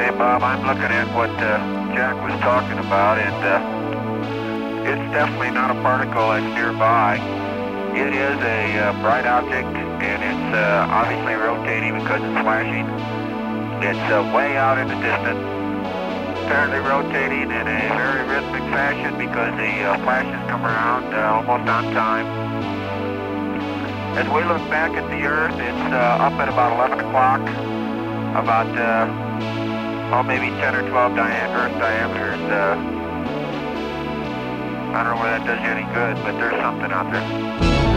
Hey, Bob, I'm looking at what Jack was talking about, and it's definitely not a particle that's nearby. It is a bright object, and it's obviously rotating because it's flashing. It's way out in the distance, apparently rotating in a very rhythmic fashion because the flashes come around almost on time. As we look back at the Earth, it's up at about 11 o'clock, about maybe 10 or 12 Earth diameters. I don't know whether that does you any good, but there's something out there.